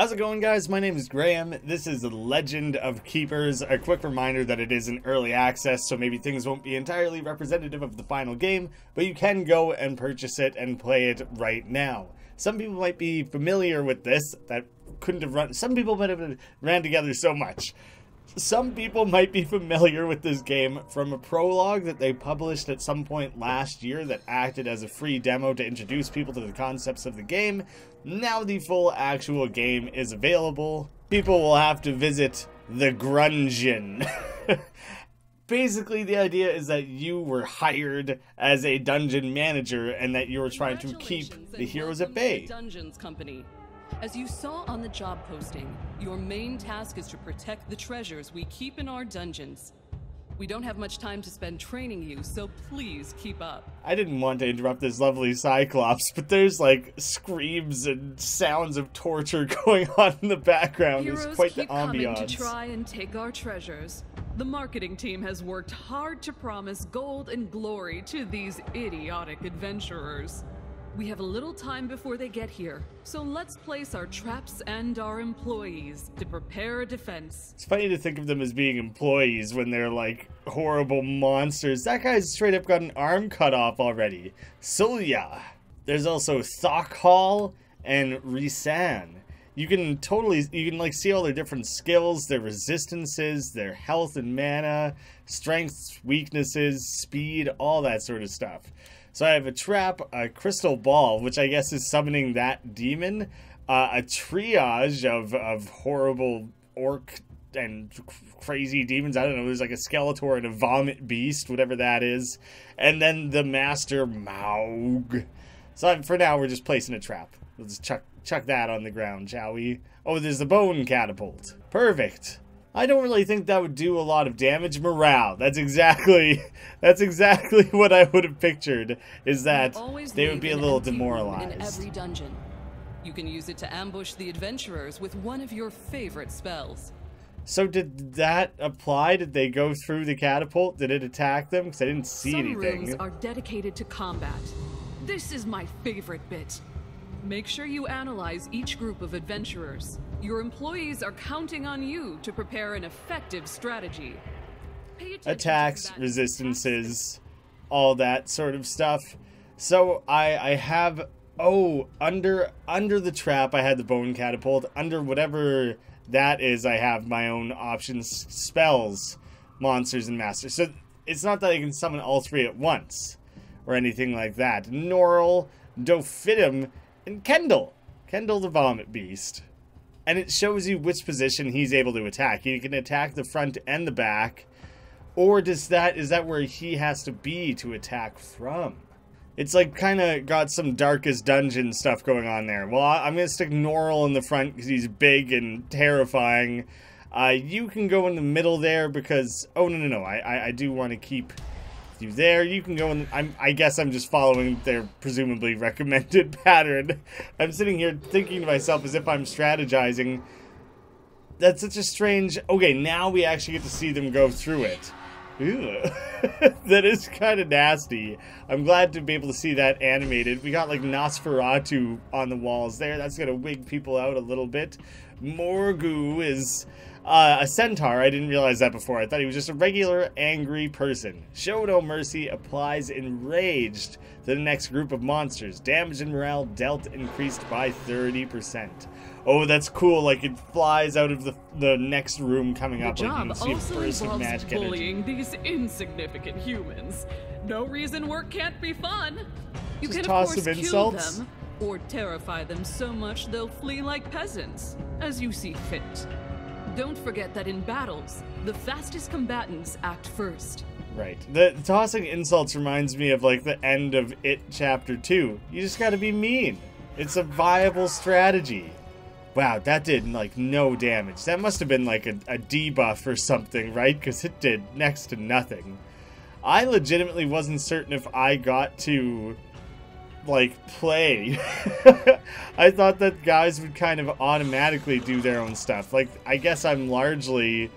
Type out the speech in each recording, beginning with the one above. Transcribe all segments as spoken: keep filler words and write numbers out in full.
How's it going, guys? My name is Graham. This is Legend of Keepers. A quick reminder that it is an early access, so maybe things won't be entirely representative of the final game, but you can go and purchase it and play it right now. Some people might be familiar with this that couldn't have run. Some people might have ran together so much. Some people might be familiar with this game from a prologue that they published at some point last year that acted as a free demo to introduce people to the concepts of the game. Now the full actual game is available. People will have to visit the Grungeon. Basically, the idea is that you were hired as a dungeon manager and that you were trying to keep the heroes at bay. Dungeons Company. As you saw on the job posting, your main task is to protect the treasures we keep in our dungeons. We don't have much time to spend training you, so please keep up. I didn't want to interrupt this lovely Cyclops, but there's like screams and sounds of torture going on in the background. Heroes it's quite keep the ambiance. Coming to try and take our treasures. The marketing team has worked hard to promise gold and glory to these idiotic adventurers. We have a little time before they get here, so let's place our traps and our employees to prepare a defense. It's funny to think of them as being employees when they're like horrible monsters. That guy's straight up got an arm cut off already. Solia. There's also Thokhal and Rhysan. You can totally, you can like see all their different skills, their resistances, their health and mana, strengths, weaknesses, speed, all that sort of stuff. So I have a trap, a crystal ball, which I guess is summoning that demon, uh, a triage of, of horrible orc and crazy demons. I don't know, there's like a Skeletor and a vomit beast, whatever that is. And then the master Maug. So I'm, for now, we're just placing a trap. Let's chuck, chuck that on the ground, shall we? Oh, there's the bone catapult. Perfect. I don't really think that would do a lot of damage. Morale. That's exactly that's exactly what I would have pictured, is that they would be a little demoralized. In every dungeon. You can use it to ambush the adventurers with one of your favorite spells. So did that apply? Did they go through the catapult? Did it attack them? Because I didn't see Some anything. Rooms are dedicated to combat. This is my favorite bit. Make sure you analyze each group of adventurers. Your employees are counting on you to prepare an effective strategy. Attacks, resistances, all that sort of stuff. So I I have oh under under the trap I had the bone catapult. Under whatever that is, I have my own options, spells, monsters, and masters. So it's not that I can summon all three at once or anything like that. Noral, Dofitum, and Kendall. Kendall the vomit beast. And it shows you which position he's able to attack. He can attack the front and the back. Or does that, is that where he has to be to attack from? It's like kind of got some Darkest Dungeon stuff going on there. Well, I'm going to stick Noral in the front because he's big and terrifying. Uh, you can go in the middle there because... Oh, no, no, no. I, I, I do want to keep you there. You can go in... The, I'm, I guess I'm just following their presumably recommended pattern. I'm sitting here thinking to myself as if I'm strategizing. That's such a strange... Okay, now we actually get to see them go through it. Ew. That is kind of nasty. I'm glad to be able to see that animated. We got like Nosferatu on the walls there. That's going to wig people out a little bit. Morgue is... Uh, a centaur. I didn't realize that before. I thought he was just a regular angry person. Show no mercy applies enraged to the next group of monsters. Damage and morale dealt increased by thirty percent. Oh, that's cool. Like it flies out of the the next room coming up. The job like you can see also involves bullying these insignificant humans. No reason work can't be fun. You just can toss of course some insults. Kill them or terrify them so much they'll flee like peasants, as you see fit. Don't forget that in battles, the fastest combatants act first. Right. The tossing insults reminds me of like the end of It Chapter two. You just gotta be mean. It's a viable strategy. Wow, that did like no damage. That must have been like a, a debuff or something, right? Because it did next to nothing. I legitimately wasn't certain if I got to... like play. I thought that guys would kind of automatically do their own stuff. Like I guess I'm largely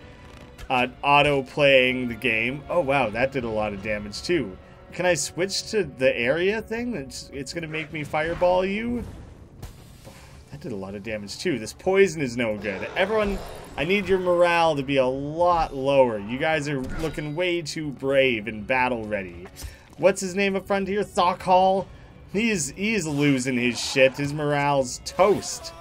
uh, auto playing the game. Oh wow, that did a lot of damage too. Can I switch to the area thing? It's, it's gonna make me fireball you. Oh, that did a lot of damage too. This poison is no good. Everyone, I need your morale to be a lot lower. You guys are looking way too brave and battle ready. What's his name up front here? Thokhal? He's, he's losing his shit. His morale's toast.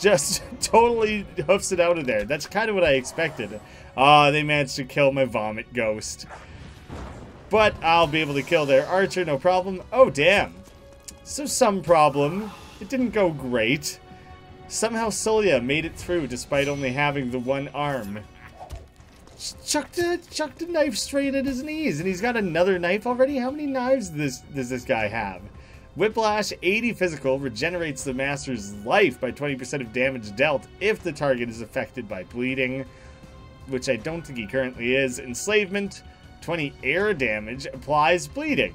Just totally hoofs it out of there. That's kind of what I expected. Ah, uh, they managed to kill my vomit ghost. But I'll be able to kill their archer, no problem. Oh, damn. So some problem. It didn't go great. Somehow Solia made it through despite only having the one arm. Chucked a, chucked a knife straight at his knees, and he's got another knife already? How many knives does this, does this guy have? Whiplash, eighty physical, regenerates the master's life by twenty percent of damage dealt if the target is affected by bleeding, which I don't think he currently is. Enslavement, twenty air damage, applies bleeding,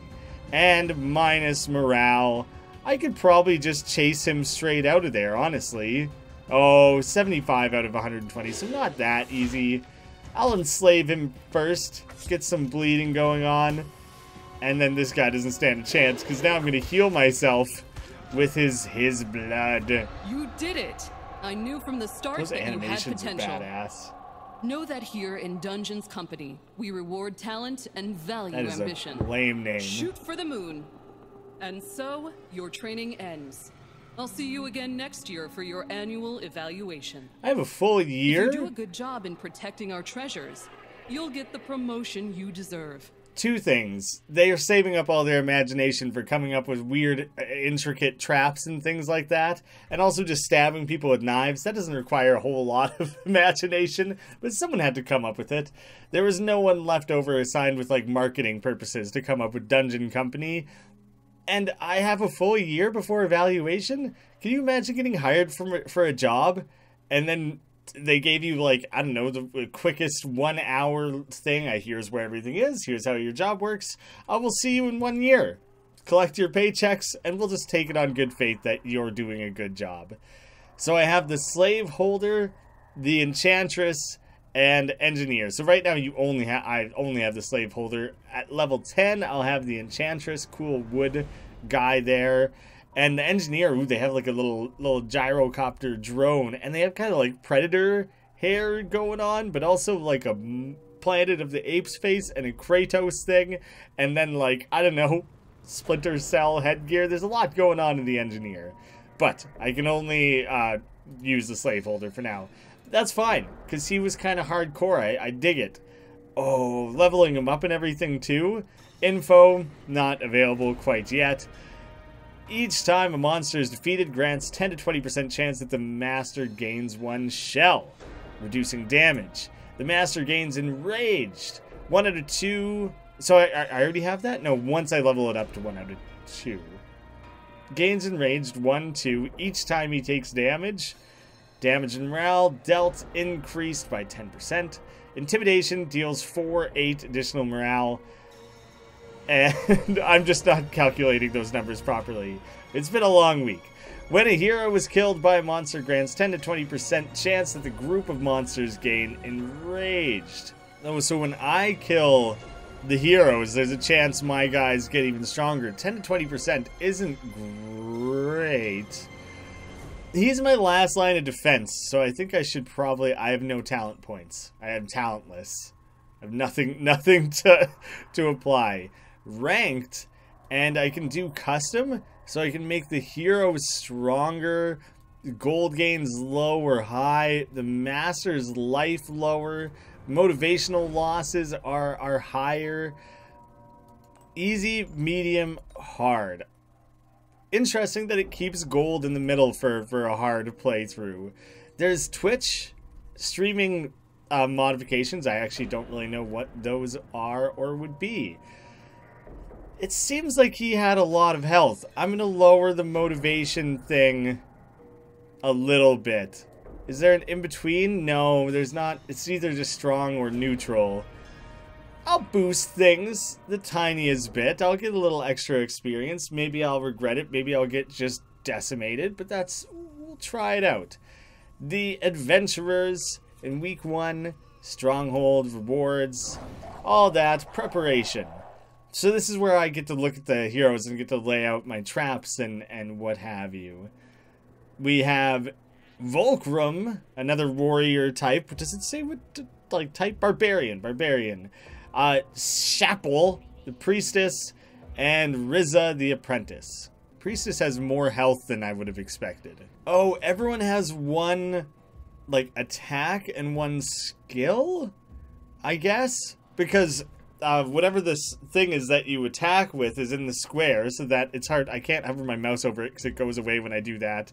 and minus morale. I could probably just chase him straight out of there, honestly. Oh, seventy-five out of one hundred twenty, so not that easy. I'll enslave him first, get some bleeding going on. And then this guy doesn't stand a chance, because now I'm going to heal myself with his his blood. You did it! I knew from the start Those that you had potential. Badass. Know that here in Dungeons Company, we reward talent and value that is ambition. A lame name. Shoot for the moon. And so, your training ends. I'll see you again next year for your annual evaluation. I have a full year? If you do a good job in protecting our treasures, you'll get the promotion you deserve. Two things. They are saving up all their imagination for coming up with weird, intricate traps and things like that. And also just stabbing people with knives. That doesn't require a whole lot of imagination, but someone had to come up with it. There was no one left over assigned with, like, marketing purposes to come up with Dungeon Company. And I have a full year before evaluation? Can you imagine getting hired for, for a job and then... they gave you, like, I don't know, the quickest one hour thing. I here's where everything is. Here's how your job works. I will see you in one year. Collect your paychecks, and we'll just take it on good faith that you're doing a good job. So I have the slave holder, the enchantress, and engineer. So right now you only have I only have the slave holder at level ten. I'll have the enchantress, cool wood guy there. And the engineer, ooh, they have like a little little gyrocopter drone, and they have kind of like predator hair going on, but also like a Planet of the Apes face and a Kratos thing, and then like, I don't know, Splinter Cell headgear. There's a lot going on in the engineer, but I can only uh, use the slave holder for now. That's fine, because he was kind of hardcore. I, I dig it. Oh, leveling him up and everything too. Info, not available quite yet. Each time a monster is defeated, grants ten to twenty percent chance that the master gains one shell, reducing damage. The master gains enraged. One out of two... So I, I already have that? No, once I level it up to one out of two. Gains enraged, one, two, each time he takes damage. Damage and morale dealt increased by ten percent. Intimidation deals four, eight additional morale. And I'm just not calculating those numbers properly. It's been a long week. When a hero is killed by a monster, grants ten to twenty percent chance that the group of monsters gain enraged. Oh, so when I kill the heroes, there's a chance my guys get even stronger. ten to twenty percent isn't great. He's my last line of defense, so I think I should probably... I have no talent points. I am talentless. I have nothing, nothing to, to apply. Ranked, and I can do custom, so I can make the hero stronger, gold gains low or high, the master's life lower, motivational losses are are higher. Easy, medium, hard. Interesting that it keeps gold in the middle for for a hard playthrough. There's Twitch streaming uh, modifications. I actually don't really know what those are or would be. It seems like he had a lot of health. I'm going to lower the motivation thing a little bit. Is there an in-between? No, there's not. It's either just strong or neutral. I'll boost things the tiniest bit. I'll get a little extra experience. Maybe I'll regret it. Maybe I'll get just decimated. But that's... we'll try it out. The Adventurers in week one. Stronghold, rewards. All that. Preparation. So this is where I get to look at the heroes and get to lay out my traps and, and what have you. We have Volcrum, another warrior type. Does it say what like type? Barbarian, barbarian. Uh, Shapel, the priestess, and Riza, the apprentice. Priestess has more health than I would have expected. Oh, everyone has one, like, attack and one skill, I guess? Because uh, whatever this thing is that you attack with is in the square, so that it's hard. I can't hover my mouse over it because it goes away when I do that.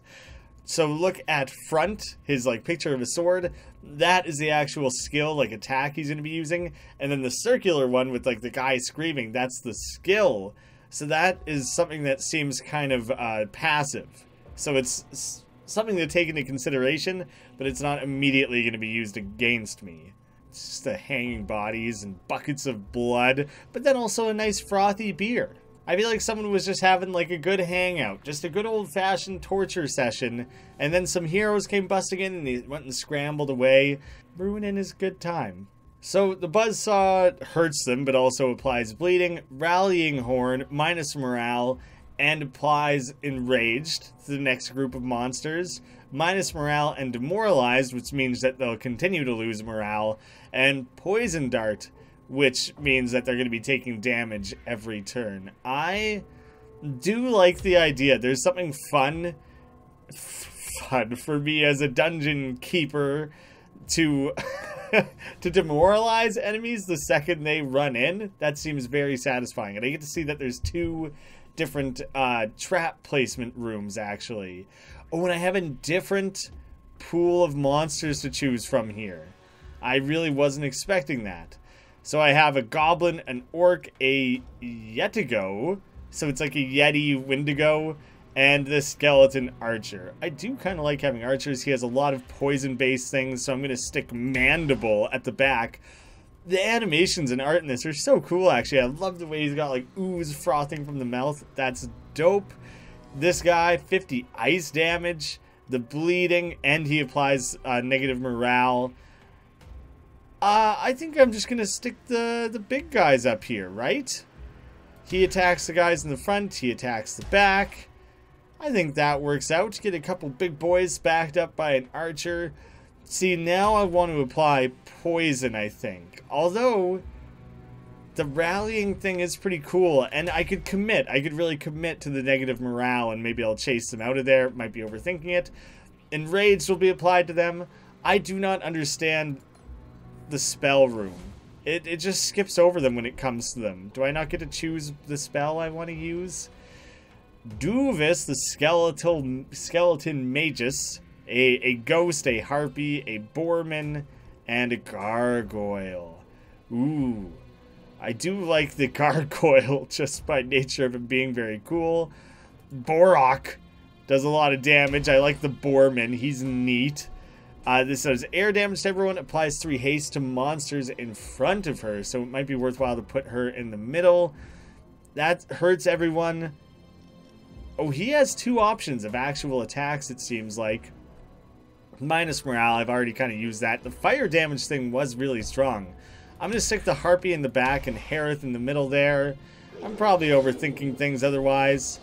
So look at front, his, like, picture of his sword. That is the actual skill, like, attack he's going to be using. And then the circular one with, like, the guy screaming, that's the skill. So that is something that seems kind of uh, passive. So it's something to take into consideration, but it's not immediately going to be used against me. It's just the hanging bodies and buckets of blood, but then also a nice frothy beer. I feel like someone was just having like a good hangout, just a good old-fashioned torture session, and then some heroes came busting in and they went and scrambled away, ruining his good time. So the buzzsaw hurts them, but also applies bleeding, rallying horn, minus morale, and applies enraged to the next group of monsters, minus morale and demoralized, which means that they'll continue to lose morale, and poison dart, which means that they're going to be taking damage every turn. I do like the idea. There's something fun, fun for me as a dungeon keeper to... to demoralize enemies the second they run in. That seems very satisfying. And I get to see that there's two different uh, trap placement rooms, actually. Oh, and I have a different pool of monsters to choose from here. I really wasn't expecting that. So I have a goblin, an orc, a Yetigo. So it's like a Yeti Wendigo. And the skeleton archer. I do kind of like having archers. He has a lot of poison-based things, so I'm going to stick Mandible at the back. The animations and art in this are so cool, actually. I love the way he's got, like, ooze frothing from the mouth. That's dope. This guy, fifty ice damage, the bleeding, and he applies uh, negative morale. Uh, I think I'm just going to stick the, the big guys up here, right? He attacks the guys in the front. He attacks the back. I think that works out. Get a couple big boys backed up by an archer. See, now I want to apply poison, I think. Although, the rallying thing is pretty cool, and I could commit. I could really commit to the negative morale, and maybe I'll chase them out of there. Might be overthinking it. Enraged will be applied to them. I do not understand the spell room. It, it just skips over them when it comes to them. Do I not get to choose the spell I want to use? Duvis, the skeletal skeleton magus, a, a ghost, a harpy, a borman, and a gargoyle. Ooh, I do like the gargoyle just by nature of it being very cool. Borok does a lot of damage. I like the borman. He's neat. Uh, this does air damage to everyone. Applies three haste to monsters in front of her, so it might be worthwhile to put her in the middle. That hurts everyone. Oh, he has two options of actual attacks, it seems like. Minus morale, I've already kind of used that. The fire damage thing was really strong. I'm going to stick the Harpy in the back and Harith in the middle there. I'm probably overthinking things otherwise.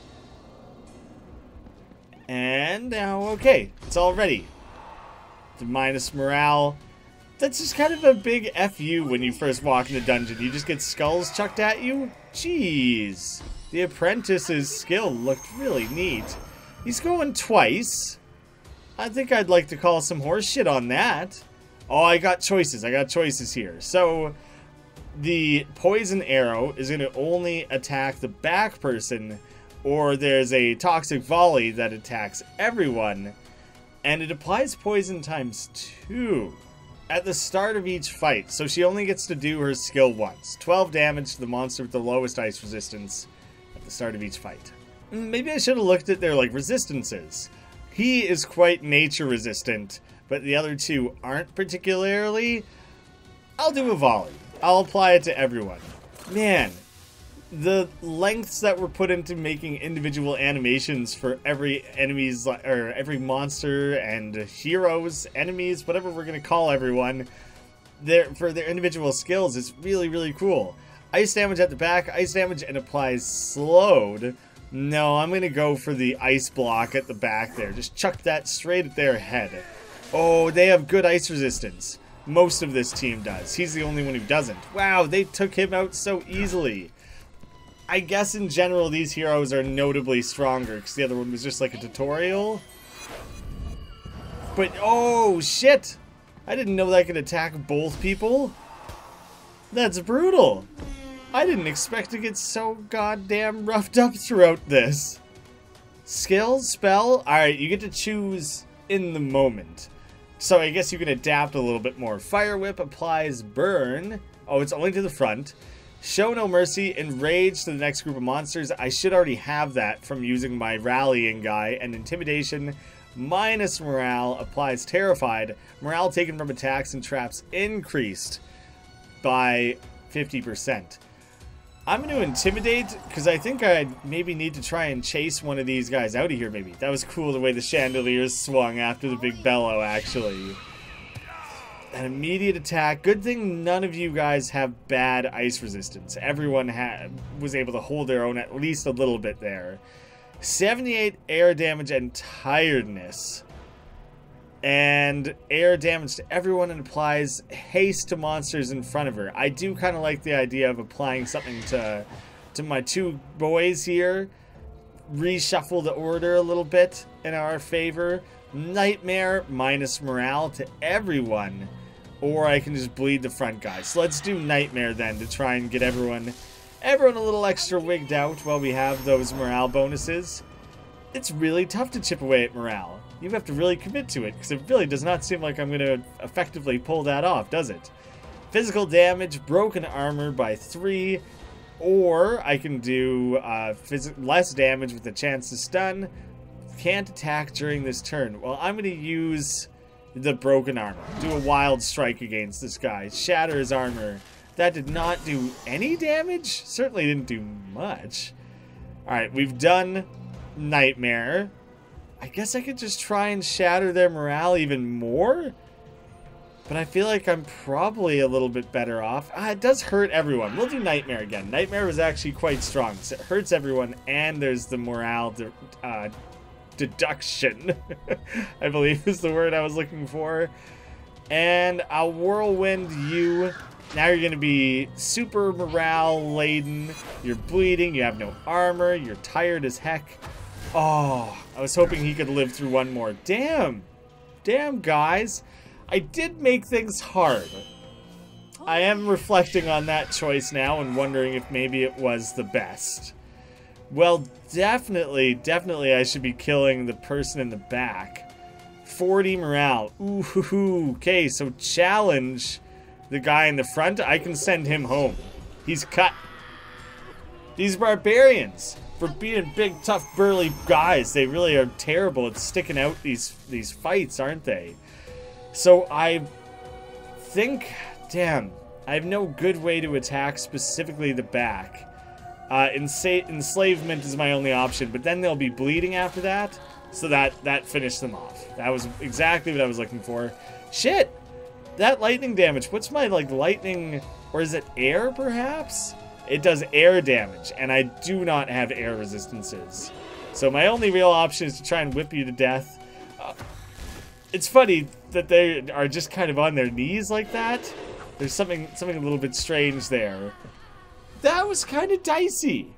And now, okay, it's all ready. The minus morale. That's just kind of a big F you when you first walk in the dungeon. You just get skulls chucked at you? Jeez. The apprentice's skill looked really neat. He's going twice. I think I'd like to call some horse shit on that. Oh, I got choices. I got choices here. So, the poison arrow is going to only attack the back person, or there's a toxic volley that attacks everyone, and it applies poison times two at the start of each fight. So she only gets to do her skill once. twelve damage to the monster with the lowest ice resistance. The start of each fight. Maybe I should have looked at their, like, resistances. He is quite nature resistant, but the other two aren't particularly. I'll do a volley. I'll apply it to everyone. Man, the lengths that were put into making individual animations for every enemy's, or every monster and heroes, enemies, whatever we're going to call everyone, their, for their individual skills is really, really cool. Ice damage at the back, ice damage, and applies slowed, No, I'm gonna go for the ice block at the back there. Just chuck that straight at their head. Oh, they have good ice resistance. Most of this team does. He's the only one who doesn't. Wow, they took him out so easily. I guess in general these heroes are notably stronger because the other one was just like a tutorial. But oh shit! I didn't know that I could attack both people. That's brutal. I didn't expect to get so goddamn roughed up throughout this. Skill, spell? Alright, you get to choose in the moment. So I guess you can adapt a little bit more. Fire Whip applies burn. Oh, it's only to the front. Show no mercy, enrage to the next group of monsters. I should already have that from using my rallying guy. And intimidation minus morale applies terrified. Morale taken from attacks and traps increased by fifty percent. I'm going to intimidate because I think I maybe need to try and chase one of these guys out of here maybe. That was cool the way the chandeliers swung after the big bellow actually. An immediate attack. Good thing none of you guys have bad ice resistance. Everyone ha was able to hold their own at least a little bit there. seventy-eight air damage and tiredness. And air damage to everyone and applies haste to monsters in front of her. I do kind of like the idea of applying something to, to my two boys here. Reshuffle the order a little bit in our favor. Nightmare minus morale to everyone. Or I can just bleed the front guy. So let's do Nightmare then to try and get everyone everyone a little extra wigged out while we have those morale bonuses. It's really tough to chip away at morale. You have to really commit to it because it really does not seem like I'm going to effectively pull that off, does it? Physical damage, broken armor by three, or I can do uh, less damage with a chance to stun. Can't attack during this turn. Well, I'm going to use the broken armor. Do a wild strike against this guy. Shatter his armor. That did not do any damage. Certainly didn't do much. Alright, we've done Nightmare. I guess I could just try and shatter their morale even more. But I feel like I'm probably a little bit better off. Ah, it does hurt everyone. We'll do Nightmare again. Nightmare was actually quite strong. So it hurts everyone and there's the morale de uh, deduction. I believe is the word I was looking for. And I'll whirlwind you. Now you're going to be super morale laden. You're bleeding. You have no armor. You're tired as heck. Oh, I was hoping he could live through one more. Damn. Damn, guys. I did make things hard. I am reflecting on that choice now and wondering if maybe it was the best. Well, definitely, definitely I should be killing the person in the back. forty morale. Ooh, okay, so challenge the guy in the front. I can send him home. He's cut. These barbarians, for being big, tough, burly guys, they really are terrible at sticking out these these fights, aren't they? So I think, damn, I have no good way to attack specifically the back. Uh, ensa enslavement is my only option, but then they'll be bleeding after that, so that, that finished them off. That was exactly what I was looking for. Shit! That lightning damage, what's my, like, lightning, or is it air, perhaps? It does air damage, and I do not have air resistances. So my only real option is to try and whip you to death. Uh, it's funny that they are just kind of on their knees like that. There's something something a little bit strange there. That was kind of dicey.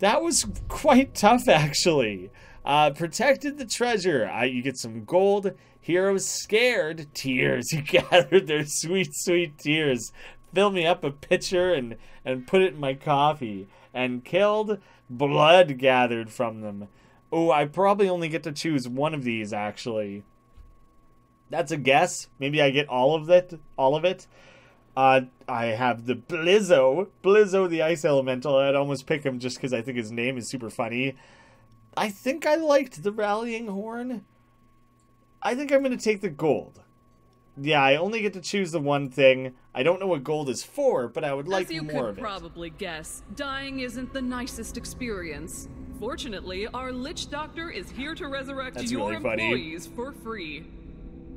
That was quite tough, actually. Uh, protected the treasure. Uh, you get some gold. Heroes scared. Tears. You gathered their sweet, sweet tears. Fill me up a pitcher and, and put it in my coffee. And killed, blood gathered from them. Oh, I probably only get to choose one of these, actually. That's a guess. Maybe I get all of it. All of it. Uh, I have the Blizzo. Blizzo, the ice elemental. I'd almost pick him just because I think his name is super funny. I think I liked the rallying horn. I think I'm going to take the gold. Yeah, I only get to choose the one thing. I don't know what gold is for, but I would like more of it. As you could probably guess, dying isn't the nicest experience. Fortunately, our Lich Doctor is here to resurrect your employees for free.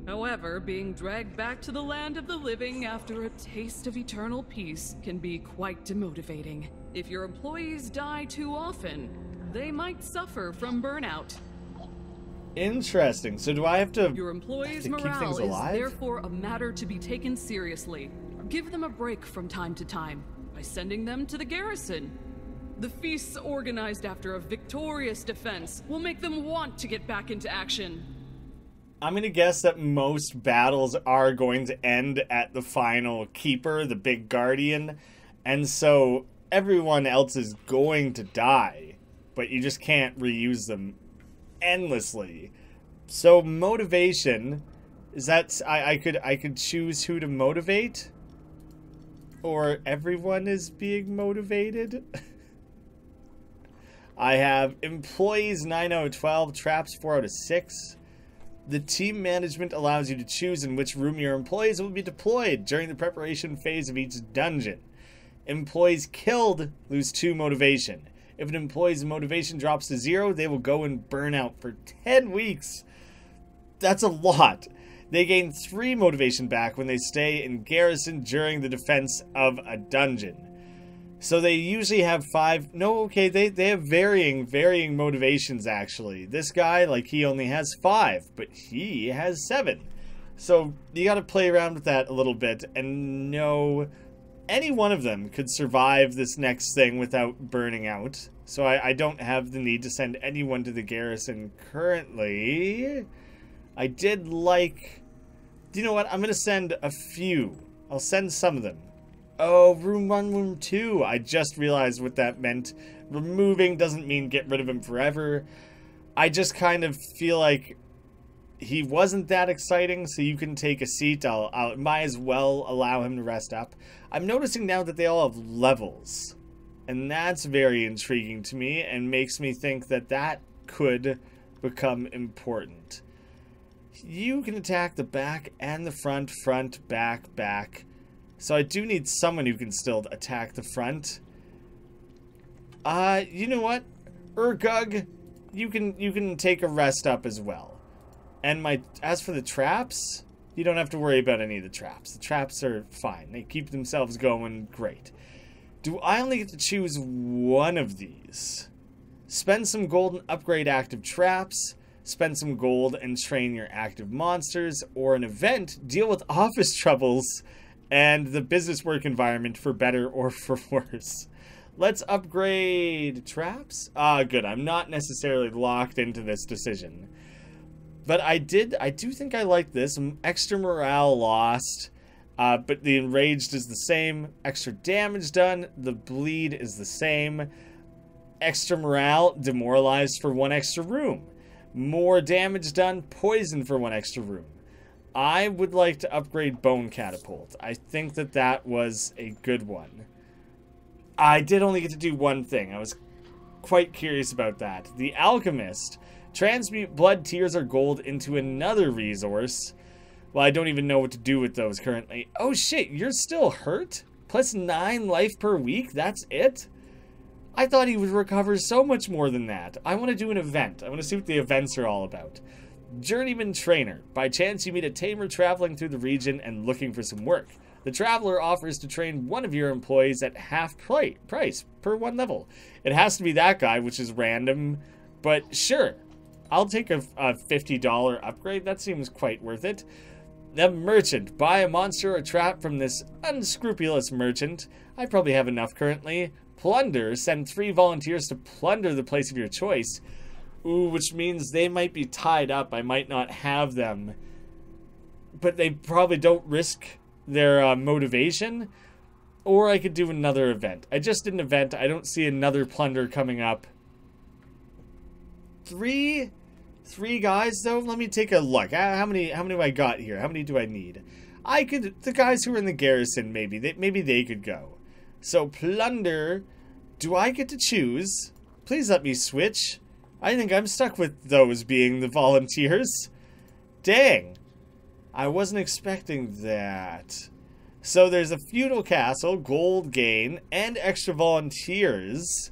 However, being dragged back to the land of the living after a taste of eternal peace can be quite demotivating. If your employees die too often, they might suffer from burnout. Interesting. So do I have to, Your employees' have to keep things alive? Morale is therefore a matter to be taken seriously. Give them a break from time to time by sending them to the garrison. The feasts organized after a victorious defense will make them want to get back into action. I'm going to guess that most battles are going to end at the final keeper, the big guardian. And so everyone else is going to die, but you just can't reuse them endlessly. So motivation is that I, I could I could choose who to motivate, or everyone is being motivated. I have employees nine out of twelve, traps four out of six. The team management allows you to choose in which room your employees will be deployed during the preparation phase of each dungeon. Employees killed lose two motivation. If an employee's motivation drops to zero, they will go in burnout for ten weeks. That's a lot. They gain three motivation back when they stay in garrison during the defense of a dungeon. So they usually have five... No, okay, they, they have varying, varying motivations, actually. This guy, like, he only has five, but he has seven. So you gotta play around with that a little bit and know... Any one of them could survive this next thing without burning out. So I, I don't have the need to send anyone to the garrison currently. I did like... You know what? I'm going to send a few. I'll send some of them. Oh, room one, room two. I just realized what that meant. Removing doesn't mean get rid of him forever. I just kind of feel like... He wasn't that exciting, so you can take a seat. I'll, I'll might as well allow him to rest up. I'm noticing now that they all have levels, and that's very intriguing to me and makes me think that that could become important. You can attack the back and the front, front, back, back. So I do need someone who can still attack the front. Uh, you know what? Urgog, you can you can take a rest up as well. And my as for the traps, you don't have to worry about any of the traps. The traps are fine. They keep themselves going great. Do I only get to choose one of these? Spend some gold and upgrade active traps. Spend some gold and train your active monsters. Or an event, deal with office troubles and the business work environment for better or for worse. Let's upgrade traps. Ah, good. I'm not necessarily locked into this decision. But I did, I do think I like this. Extra morale lost, uh, but the enraged is the same. Extra damage done, the bleed is the same. Extra morale, demoralized for one extra room. More damage done, poison for one extra room. I would like to upgrade Bone Catapult. I think that that was a good one. I did only get to do one thing. I was quite curious about that. The Alchemist... Transmute blood, tears, or gold into another resource. Well, I don't even know what to do with those currently. Oh shit, you're still hurt? Plus nine life per week? That's it? I thought he would recover so much more than that. I want to do an event. I want to see what the events are all about. Journeyman Trainer. By chance, you meet a tamer traveling through the region and looking for some work. The traveler offers to train one of your employees at half price per one level. It has to be that guy, which is random, but sure. I'll take a, a fifty dollar upgrade. That seems quite worth it. The merchant. Buy a monster or trap from this unscrupulous merchant. I probably have enough currently. Plunder. Send three volunteers to plunder the place of your choice. Ooh, which means they might be tied up. I might not have them. But they probably don't risk their uh, motivation. Or I could do another event. I just did an event. I don't see another plunder coming up. Three... Three guys, though? Let me take a look. How many How many do I got here? How many do I need? I could... The guys who are in the garrison, maybe. They, maybe they could go. So, plunder... Do I get to choose? Please let me switch. I think I'm stuck with those being the volunteers. Dang. I wasn't expecting that. So, there's a feudal castle, gold gain, and extra volunteers.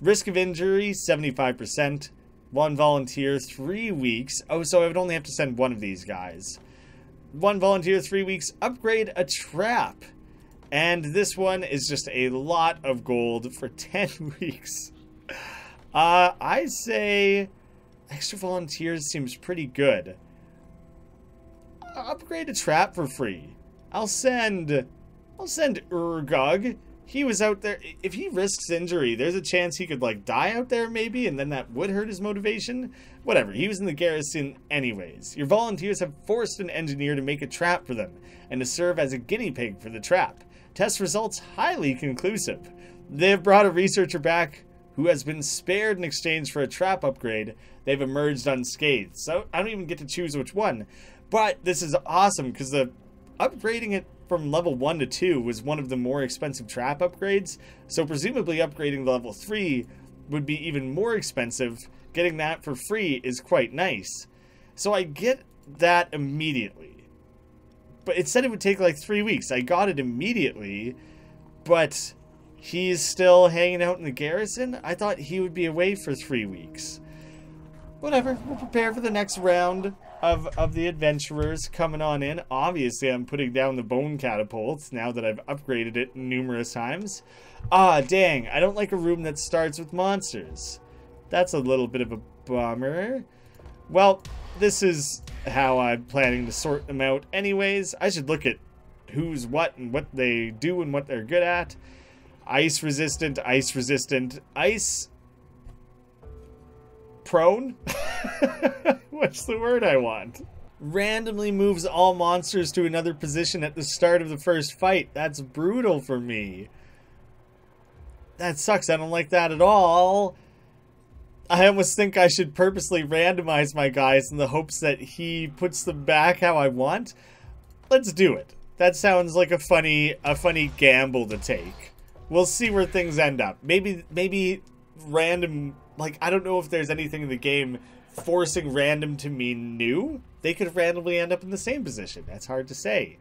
Risk of injury, seventy-five percent. One volunteer, three weeks. Oh, so I would only have to send one of these guys. One volunteer, three weeks. Upgrade a trap. And this one is just a lot of gold for ten weeks. Uh, I say extra volunteers seems pretty good. I'll upgrade a trap for free. I'll send... I'll send Urgog. He was out there... If he risks injury, there's a chance he could, like, die out there, maybe, and then that would hurt his motivation. Whatever, he was in the garrison anyways. Your volunteers have forced an engineer to make a trap for them, and to serve as a guinea pig for the trap. Test results highly conclusive. They have brought a researcher back who has been spared in exchange for a trap upgrade. They've emerged unscathed. So, I don't even get to choose which one. But this is awesome, because the upgrading it from level one to two was one of the more expensive trap upgrades, so presumably upgrading level three would be even more expensive. Getting that for free is quite nice. So I get that immediately. But it said it would take like three weeks. I got it immediately, but he's still hanging out in the garrison? I thought he would be away for three weeks. Whatever, we'll prepare for the next round of, of the adventurers coming on in. Obviously, I'm putting down the bone catapults now that I've upgraded it numerous times. Ah, dang, I don't like a room that starts with monsters. That's a little bit of a bummer. Well, this is how I'm planning to sort them out anyways. I should look at who's what and what they do and what they're good at. Ice resistant, ice resistant, ice... prone? What's the word I want? Randomly moves all monsters to another position at the start of the first fight. That's brutal for me. That sucks. I don't like that at all. I almost think I should purposely randomize my guys in the hopes that he puts them back how I want. Let's do it. That sounds like a funny a funny gamble to take. We'll see where things end up. Maybe maybe random... Like, I don't know if there's anything in the game forcing random to mean new. They could randomly end up in the same position. That's hard to say.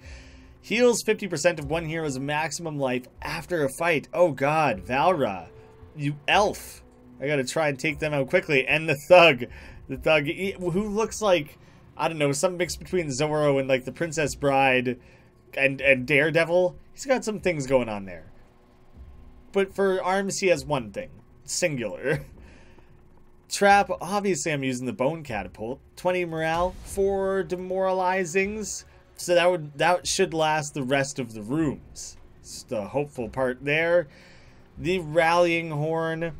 Heals fifty percent of one hero's maximum life after a fight. Oh god, Valra. You elf. I gotta try and take them out quickly. And the thug. The thug, who looks like, I don't know, some mix between Zorro and, like, the Princess Bride and, and Daredevil. He's got some things going on there. But for arms, he has one thing. Singular. Trap, obviously I'm using the bone catapult. twenty morale, four demoralizings, so that would that should last the rest of the rooms. It's the hopeful part there. The rallying horn,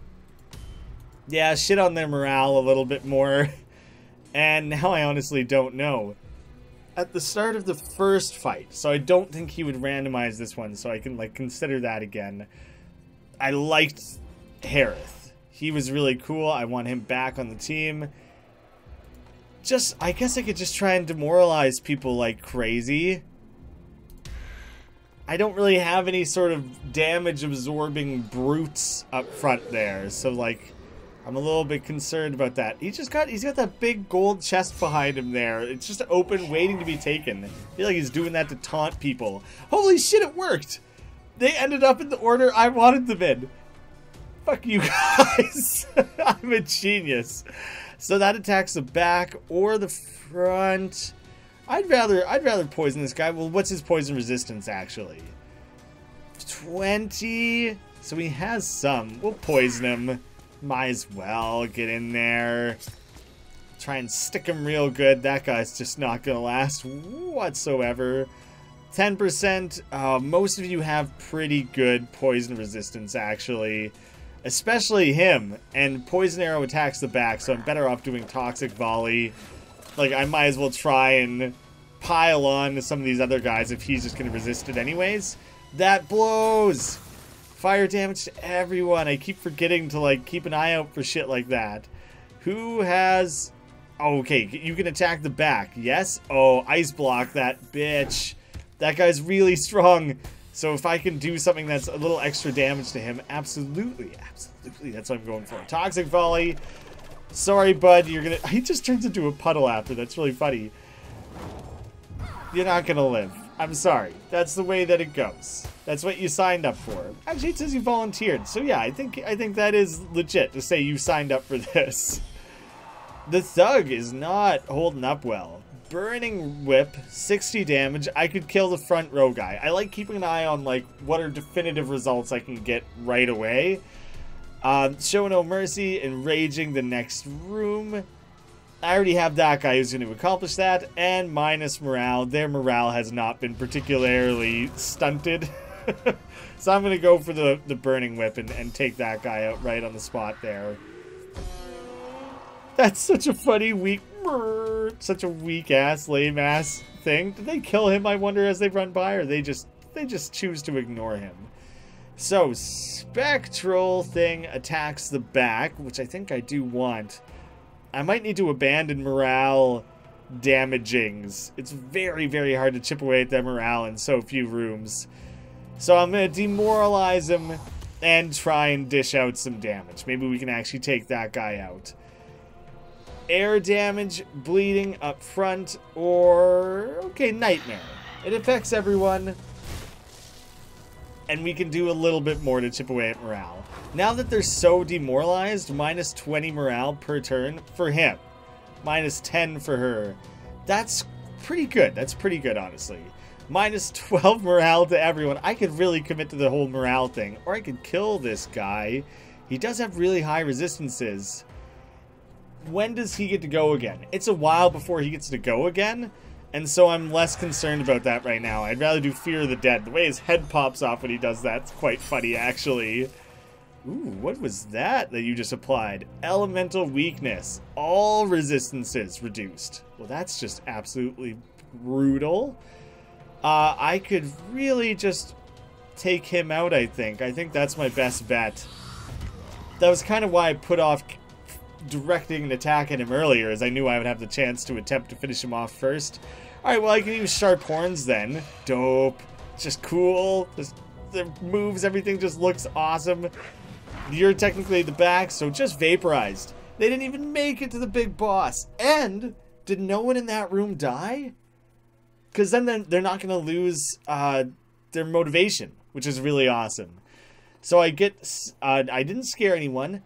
yeah, shit on their morale a little bit more. And now I honestly don't know. At the start of the first fight, so I don't think he would randomize this one, so I can, like, consider that again. I liked Harith. He was really cool. I want him back on the team. Just, I guess I could just try and demoralize people like crazy. I don't really have any sort of damage-absorbing brutes up front there. So, like, I'm a little bit concerned about that. He just got, he's got that big gold chest behind him there. It's just open, waiting to be taken. I feel like he's doing that to taunt people. Holy shit, it worked! They ended up in the order I wanted them in. Fuck you guys. I'm a genius. So that attacks the back or the front. I'd rather I'd rather poison this guy. Well, what's his poison resistance actually? twenty. So he has some. We'll poison him. Might as well get in there. Try and stick him real good. That guy's just not gonna last whatsoever. ten percent. Uh, most of you have pretty good poison resistance actually. Especially him, and poison arrow attacks the back, so I'm better off doing toxic volley. Like, I might as well try and pile on to some of these other guys if he's just going to resist it anyways. That blows! Fire damage to everyone. I keep forgetting to, like, keep an eye out for shit like that. Who has... Oh, okay, you can attack the back, yes? Oh, ice block that bitch. That guy's really strong. So if I can do something that's a little extra damage to him, absolutely, absolutely, that's what I'm going for. Toxic volley. Sorry, bud, you're gonna... He just turns into a puddle after. That's really funny. You're not gonna live. I'm sorry. That's the way that it goes. That's what you signed up for. Actually, it says you volunteered. So yeah, I think I think that is legit to say you signed up for this. The thug is not holding up well. Burning Whip, sixty damage. I could kill the front row guy. I like keeping an eye on, like, what are definitive results I can get right away. Um, show no mercy, enraging the next room. I already have that guy who's going to accomplish that, and minus morale. Their morale has not been particularly stunted. So I'm going to go for the, the burning whip and, and take that guy out right on the spot there. That's such a funny, weak, such a weak-ass, lame-ass thing. Did they kill him, I wonder, as they run by, or they just they just choose to ignore him? So, Spectral thing attacks the back, which I think I do want. I might need to abandon morale damagings. It's very, very hard to chip away at their morale in so few rooms. So I'm going to demoralize him and try and dish out some damage. Maybe we can actually take that guy out. Air damage, bleeding up front, or... okay, Nightmare. It affects everyone. And we can do a little bit more to chip away at morale. Now that they're so demoralized, minus twenty morale per turn for him. Minus ten for her. That's pretty good. That's pretty good, honestly. Minus twelve morale to everyone. I could really commit to the whole morale thing. Or I could kill this guy. He does have really high resistances. When does he get to go again? It's a while before he gets to go again. And so I'm less concerned about that right now. I'd rather do Fear of the Dead. The way his head pops off when he does that is quite funny, actually. Ooh, what was that that you just applied? Elemental Weakness. All resistances reduced. Well, that's just absolutely brutal. Uh, I could really just take him out, I think. I think that's my best bet. That was kind of why I put off directing an attack at him earlier, as I knew I would have the chance to attempt to finish him off first. Alright, well, I can use Sharp Horns then. Dope. It's just cool. Just, the moves, everything just looks awesome. You're technically the back, so just vaporized. They didn't even make it to the big boss. And did no one in that room die? Because then they're, they're not going to lose uh, their motivation, which is really awesome. So I get... Uh, I didn't scare anyone.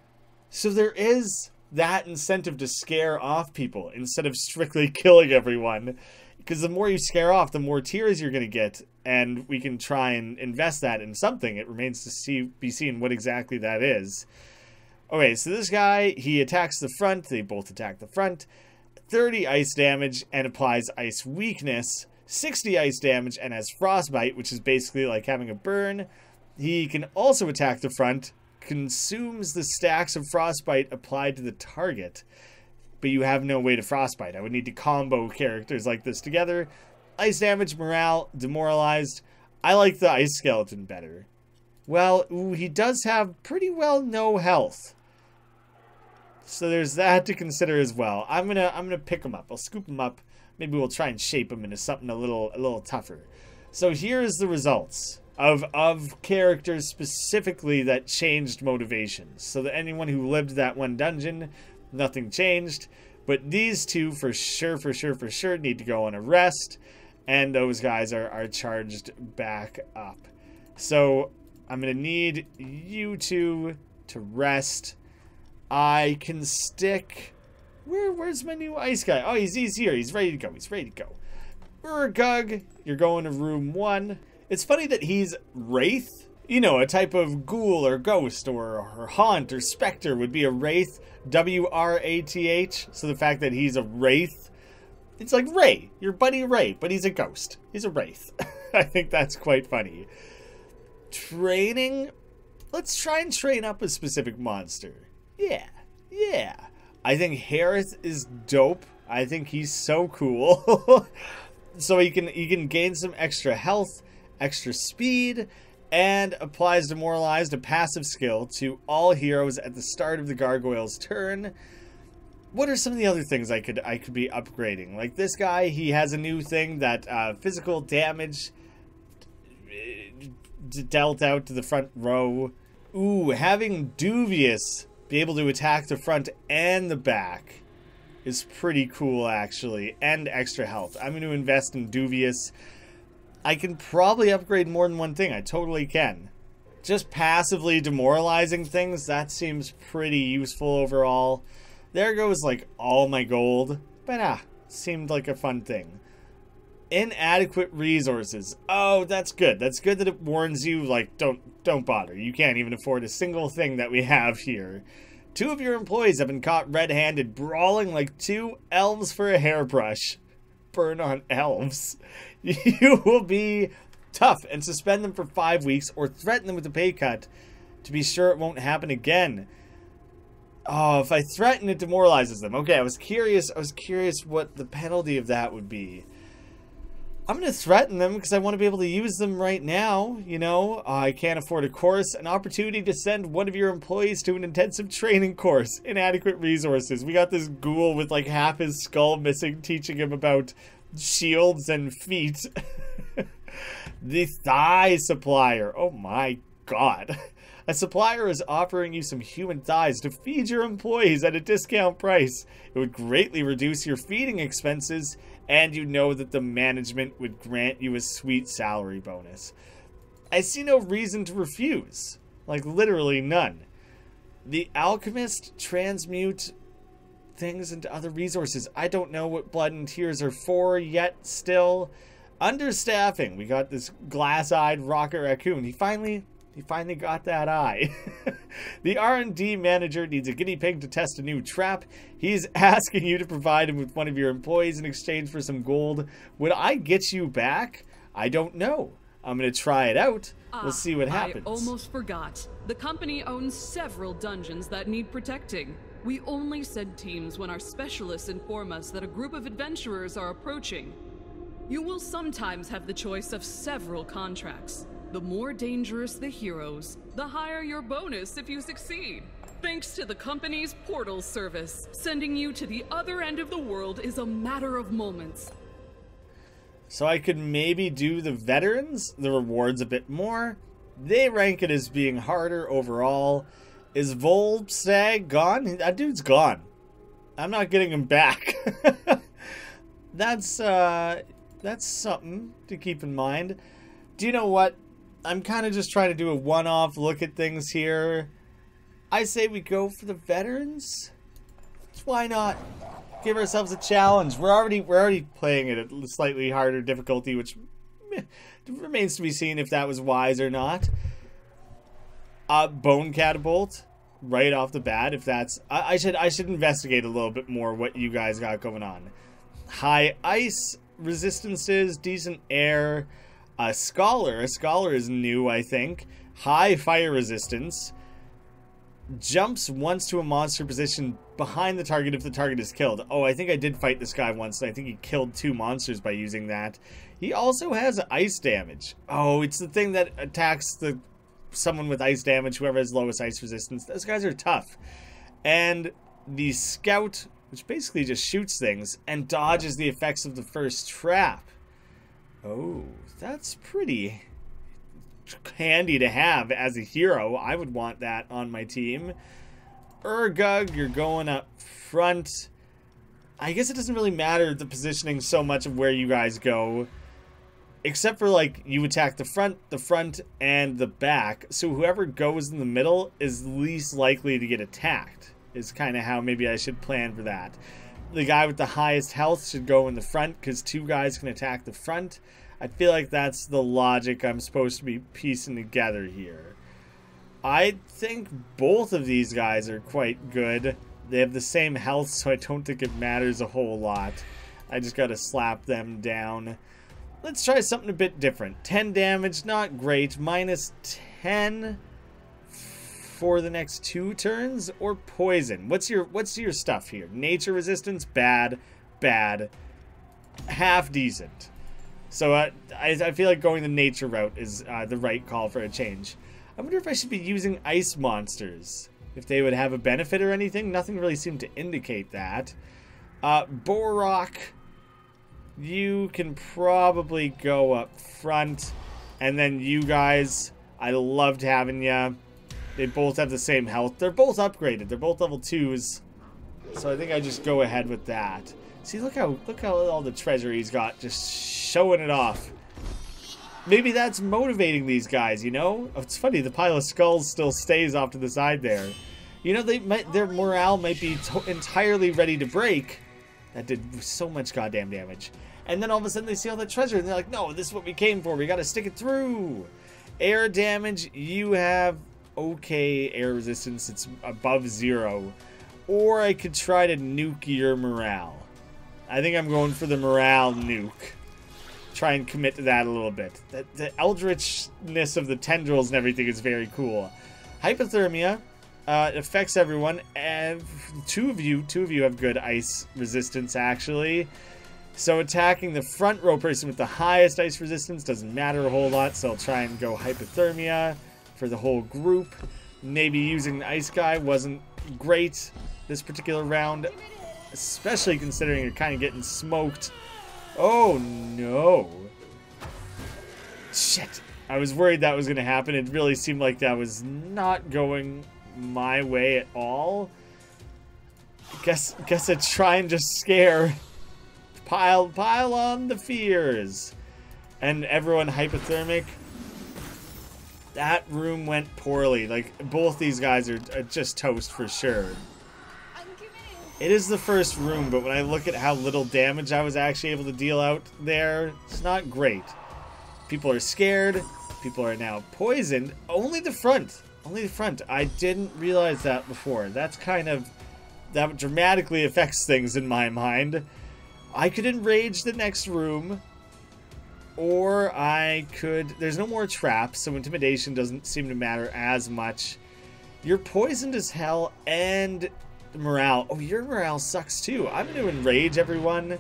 So there is... that incentive to scare off people instead of strictly killing everyone, because the more you scare off, the more tears you're going to get, and we can try and invest that in something. It remains to see be seen what exactly that is. Okay, so this guy, he attacks the front. They both attack the front. Thirty ice damage and applies Ice Weakness. Sixty ice damage and has Frostbite, which is basically like having a burn. He can also attack the front. Consumes the stacks of Frostbite applied to the target, but you have no way to Frostbite. I would need to combo characters like this together. Ice damage, morale, demoralized. I like the Ice Skeleton better. Well, ooh, he does have pretty well no health, so there's that to consider as well. I'm gonna I'm gonna pick him up. I'll scoop him up. Maybe we'll try and shape him into something a little a little tougher. So here's the results. Of, of characters specifically that changed motivations. So that anyone who lived that one dungeon, nothing changed. But these two for sure, for sure, for sure need to go on a rest. And those guys are, are charged back up. So I'm going to need you two to rest. I can stick... Where, where's my new ice guy? Oh, he's, he's here. He's ready to go. He's ready to go. Urgog, you're going to room one. It's funny that he's Wraith. You know, a type of ghoul or ghost or, or haunt or specter would be a Wraith. W R A T H. So the fact that he's a Wraith. It's like Ray. Your buddy Ray. But he's a ghost. He's a Wraith. I think that's quite funny. Training. Let's try and train up a specific monster. Yeah. Yeah. I think Harith is dope. I think he's so cool. So he can, he can gain some extra health. Extra speed, and applies Demoralized, a passive skill, to all heroes at the start of the Gargoyle's turn. What are some of the other things I could I could be upgrading? Like this guy, he has a new thing that uh, physical damage dealt out to the front row. Ooh, having Duvis be able to attack the front and the back is pretty cool, actually, and extra health. I'm going to invest in Duvis. I can probably upgrade more than one thing. I totally can. Just passively demoralizing things, that seems pretty useful overall. There goes, like, all my gold. But, ah, seemed like a fun thing. Inadequate resources. Oh, that's good. That's good that it warns you, like, don't don't bother. You can't even afford a single thing that we have here. Two of your employees have been caught red-handed brawling like two elves for a hairbrush. Burn on elves. You will be tough and suspend them for five weeks or threaten them with a pay cut to be sure it won't happen again. Oh, if I threaten, it demoralizes them. Okay, I was curious. I was curious what the penalty of that would be. I'm going to threaten them because I want to be able to use them right now. You know, uh, I can't afford a course. An opportunity to send one of your employees to an intensive training course. Inadequate resources. We got this ghoul with like half his skull missing, teaching him about shields and feet. The thigh supplier. Oh my god. A supplier is offering you some human thighs to feed your employees at a discount price. It would greatly reduce your feeding expenses, and you know that the management would grant you a sweet salary bonus. I see no reason to refuse. Like, literally none. The alchemist transmute things into other resources. I don't know what blood and tears are for yet still. Understaffing. We got this glass-eyed rocket raccoon. He finally... He finally got that eye. The R and D manager needs a guinea pig to test a new trap. He's asking you to provide him with one of your employees in exchange for some gold. Would I get you back? I don't know. I'm going to try it out. Ah, we'll see what happens. I almost forgot. The company owns several dungeons that need protecting. We only send teams when our specialists inform us that a group of adventurers are approaching. You will sometimes have the choice of several contracts. The more dangerous the heroes, the higher your bonus if you succeed. Thanks to the company's portal service, sending you to the other end of the world is a matter of moments. So I could maybe do the veterans, the rewards a bit more. They rank it as being harder overall. Is Volstag gone? That dude's gone. I'm not getting him back. That's, uh, that's something to keep in mind. Do you know what? I'm kind of just trying to do a one-off look at things here. I say we go for the veterans. Why not give ourselves a challenge? We're already we're already playing it at a slightly harder difficulty, which remains to be seen if that was wise or not. Uh, bone catapult right off the bat. If that's I, I should I should investigate a little bit more what you guys got going on. High ice resistances, decent air. A scholar. A scholar is new, I think. High fire resistance. Jumps once to a monster position behind the target if the target is killed. Oh, I think I did fight this guy once, and I think he killed two monsters by using that. He also has ice damage. Oh, it's the thing that attacks the someone with ice damage, whoever has lowest ice resistance. Those guys are tough. And the scout, which basically just shoots things and dodges the effects of the first trap. Oh, that's pretty handy to have as a hero. I would want that on my team. Urgog, you're going up front. I guess it doesn't really matter the positioning so much of where you guys go. Except for, like, you attack the front, the front, and the back. So whoever goes in the middle is least likely to get attacked. Is kind of how maybe I should plan for that. The guy with the highest health should go in the front because two guys can attack the front. I feel like that's the logic I'm supposed to be piecing together here. I think both of these guys are quite good. They have the same health, so I don't think it matters a whole lot. I just got to slap them down. Let's try something a bit different. ten damage, not great. Minus ten for the next two turns, or poison. What's your what's your stuff here? Nature resistance, bad, bad, half decent. So uh, I, I feel like going the nature route is uh, the right call for a change. I wonder if I should be using ice monsters, if they would have a benefit or anything. Nothing really seemed to indicate that. Uh, Borok, you can probably go up front, and then you guys. I loved having ya. They both have the same health. They're both upgraded. They're both level twos. So I think I just go ahead with that. See, look how look how all the treasure he's got, just showing it off. Maybe that's motivating these guys, you know? It's funny, the pile of skulls still stays off to the side there. You know, they might, their morale might be to entirely ready to break. That did so much goddamn damage. and then all of a sudden they see all the treasure, and they're like, no, this is what we came for, we gotta stick it through. Air damage, you have okay air resistance, it's above zero. Or I could try to nuke your morale. I think I'm going for the morale nuke. Try and commit to that a little bit. The, the eldritchness of the tendrils and everything is very cool. Hypothermia uh, affects everyone. And two of you, two of you have good ice resistance actually. So attacking the front row person with the highest ice resistance doesn't matter a whole lot. So I'll try and go hypothermia for the whole group. Maybe using the ice guy wasn't great this particular round, especially considering you're kind of getting smoked. Oh no. Shit. I was worried that was going to happen. It really seemed like that was not going my way at all. Guess guess I try and just scare. Pile pile on the fears. And everyone hypothermic. That room went poorly. Like, both these guys are, are just toast for sure. It is the first room, but when I look at how little damage I was actually able to deal out there, it's not great. People are scared. People are now poisoned. Only the front. Only the front. I didn't realize that before. That's kind of... that dramatically affects things in my mind. I could enrage the next room. Or I could... there's no more traps, so intimidation doesn't seem to matter as much. You're poisoned as hell, and... morale. Oh, your morale sucks too. I'm going to enrage everyone,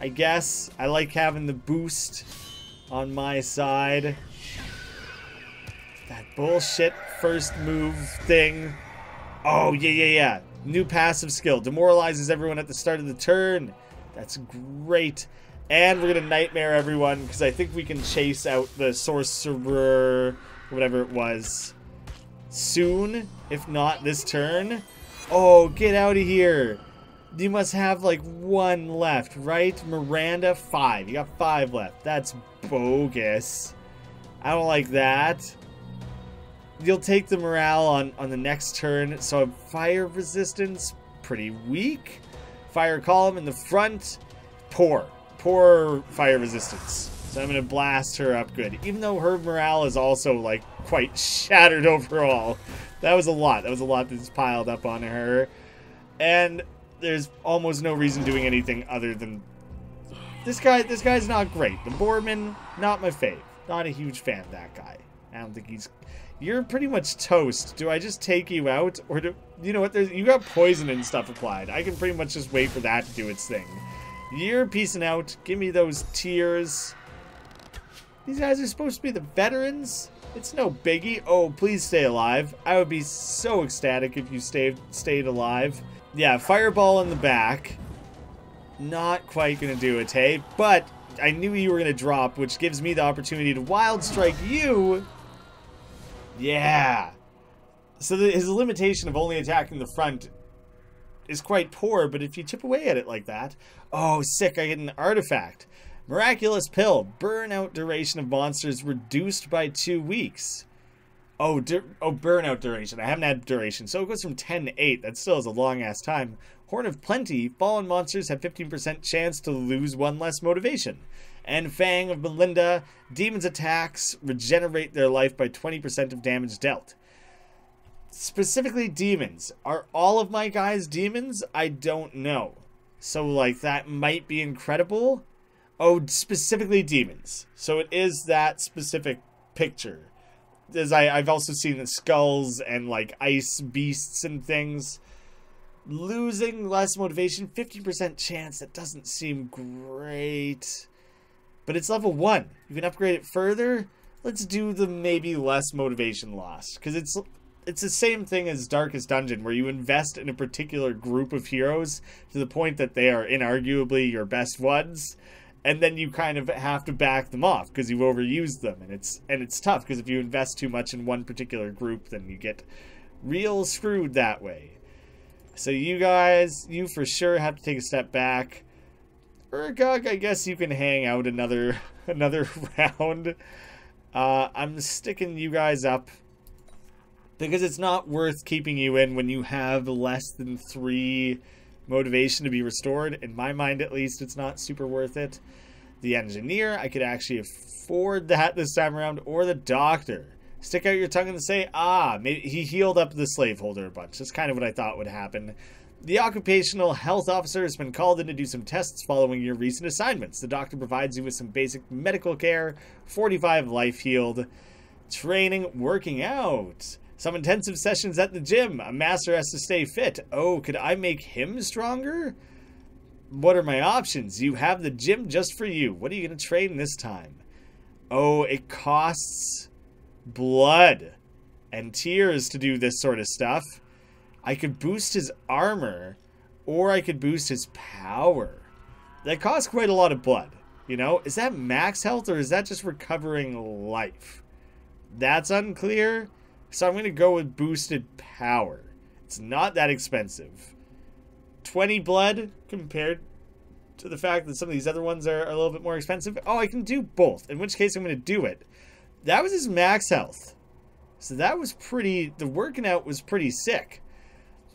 I guess. I like having the boost on my side. That bullshit first move thing. Oh, yeah, yeah, yeah. New passive skill. Demoralizes everyone at the start of the turn. That's great. And we're going to nightmare everyone because I think we can chase out the sorcerer, whatever it was, soon, if not this turn. Oh, get out of here. You must have like one left, right? Miranda, five. You got five left. That's bogus. I don't like that. You'll take the morale on, on the next turn. So fire resistance, pretty weak. Fire column in the front, poor. Poor fire resistance. So I'm going to blast her up good. Even though her morale is also like quite shattered overall. That was a lot. That was a lot that's piled up on her. And there's almost no reason doing anything other than... This guy, this guy's not great. The Borman, not my fave. Not a huge fan of that guy. I don't think he's... You're pretty much toast. Do I just take you out? Or do... You know what? There's, you got poison and stuff applied. I can pretty much just wait for that to do its thing. You're peacing out. Give me those tears. These guys are supposed to be the veterans. It's no biggie. Oh, please stay alive. I would be so ecstatic if you stayed stayed alive. Yeah, fireball in the back. Not quite gonna do it, hey? But I knew you were gonna drop, which gives me the opportunity to wild strike you. Yeah. So the, his limitation of only attacking the front is quite poor, but if you chip away at it like that... Oh, sick, I get an artifact. Miraculous Pill. Burnout duration of monsters reduced by two weeks. Oh, oh, burnout duration. I haven't had duration. So it goes from ten to eight. That still is a long-ass time. Horn of Plenty. Fallen monsters have fifteen percent chance to lose one less motivation. And Fang of Melinda. Demons' attacks regenerate their life by twenty percent of damage dealt. Specifically demons. Are all of my guys demons? I don't know. So, like, that might be incredible. Oh, specifically demons. So it is that specific picture. As I, I've also seen the skulls and like ice beasts and things. Losing less motivation, fifty percent chance. That doesn't seem great. But it's level one. You can upgrade it further. Let's do the maybe less motivation lost. Because it's, it's the same thing as Darkest Dungeon, where you invest in a particular group of heroes to the point that they are inarguably your best ones. And then you kind of have to back them off because you've overused them. And it's and it's tough because if you invest too much in one particular group, then you get real screwed that way. So you guys, you for sure have to take a step back. Urgog, I guess you can hang out another another round. Uh, I'm sticking you guys up because it's not worth keeping you in when you have less than three... motivation to be restored. In my mind, at least, it's not super worth it. the engineer. I could actually afford that this time around, or the doctor. Stick out your tongue and say, ah, maybe he healed up the slaveholder a bunch. That's kind of what I thought would happen. The occupational health officer has been called in to do some tests following your recent assignments. The doctor provides you with some basic medical care, forty-five life healed, training, working out, some intensive sessions at the gym. A master has to stay fit. Oh, could I make him stronger? What are my options? You have the gym just for you. What are you going to train this time? Oh, it costs blood and tears to do this sort of stuff. I could boost his armor, or I could boost his power. That costs quite a lot of blood, you know? Is that max health, or is that just recovering life? That's unclear, so I'm going to go with boosted power. It's not that expensive. twenty blood compared to the fact that some of these other ones are, are a little bit more expensive. Oh, I can do both, in which case I'm going to do it. That was his max health. So that was pretty... The working out was pretty sick.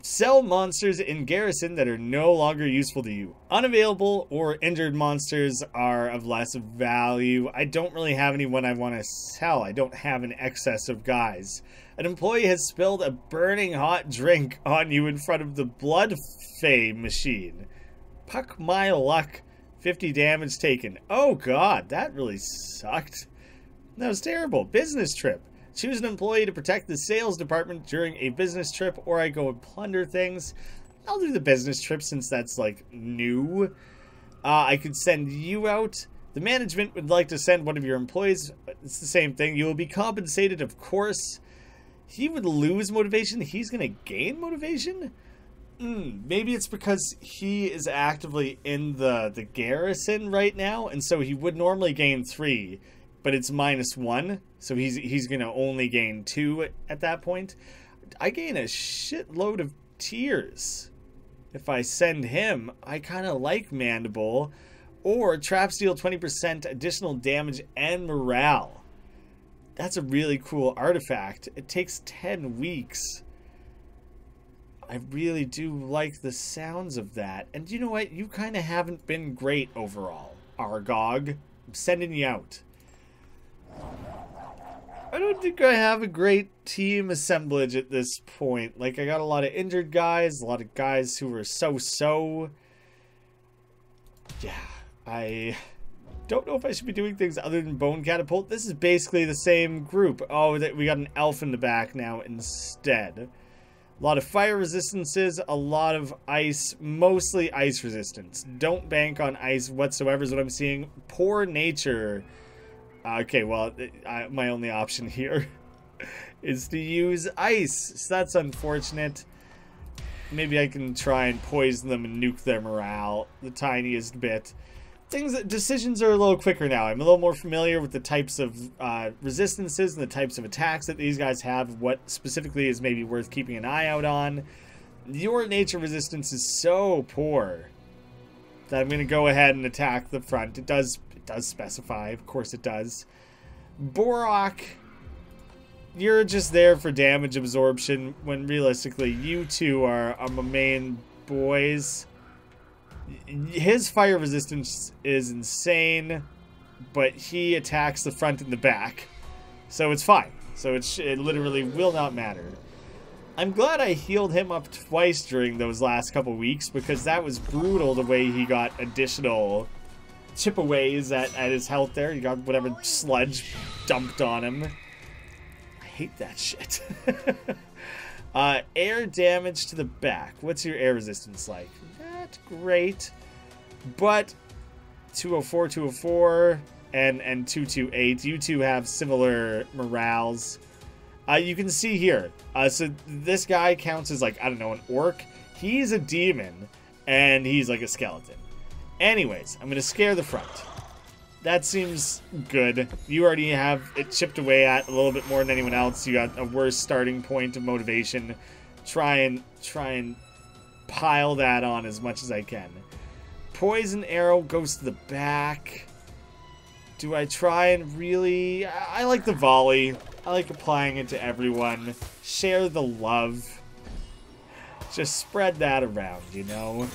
Sell monsters in garrison that are no longer useful to you. Unavailable or injured monsters are of less value. I don't really have anyone I want to sell. I don't have an excess of guys. An employee has spilled a burning hot drink on you in front of the blood fay machine. Puck my luck. fifty damage taken. Oh god, that really sucked. That was terrible. Business trip. Choose an employee to protect the sales department during a business trip, or I go and plunder things. I'll do the business trip since that's, like, new. Uh, I could send you out. The management would like to send one of your employees. It's the same thing. You will be compensated, of course. He would lose motivation. He's going to gain motivation? Mm, maybe it's because he is actively in the, the garrison right now, and so he would normally gain three. But it's minus one, so he's he's going to only gain two at, at that point. I gain a shitload of tears if I send him. I kind of like Mandible. Or Trap Steal twenty percent additional damage and morale. That's a really cool artifact. It takes ten weeks. I really do like the sounds of that. And you know what? You kind of haven't been great overall, Urgog. I'm sending you out. I don't think I have a great team assemblage at this point. Like, I got a lot of injured guys, a lot of guys who were so-so. Yeah, I don't know if I should be doing things other than Bone Catapult. This is basically the same group. Oh, that we got an elf in the back now instead. A lot of fire resistances, a lot of ice, mostly ice resistance. Don't bank on ice whatsoever is what I'm seeing. Poor nature. Okay, well, I, my only option here is to use ice, so that's unfortunate. Maybe I can try and poison them and nuke their morale the tiniest bit. Things, decisions are a little quicker now. I'm a little more familiar with the types of uh, resistances and the types of attacks that these guys have, what specifically is maybe worth keeping an eye out on. Your nature resistance is so poor that I'm going to go ahead and attack the front. It does... does specify, of course it does. Borok, you're just there for damage absorption when realistically you two are, are my main boys. His fire resistance is insane, but he attacks the front and the back, so it's fine. So it, sh it literally will not matter. I'm glad I healed him up twice during those last couple weeks, because that was brutal the way he got additional chip aways at, at his health there. He got whatever sludge dumped on him. I hate that shit. uh, air damage to the back. What's your air resistance like? Not great. But two oh four, two oh four, and, and two two eight. You two have similar morales. Uh, you can see here. Uh, so this guy counts as, like, I don't know, an orc. He's a demon, and he's like a skeleton. Anyways, I'm going to scare the front. That seems good. You already have it chipped away at a little bit more than anyone else. You got a worse starting point of motivation. Try and, try and pile that on as much as I can. Poison arrow goes to the back. Do I try and really... I like the volley. I like applying it to everyone. Share the love. Just spread that around, you know?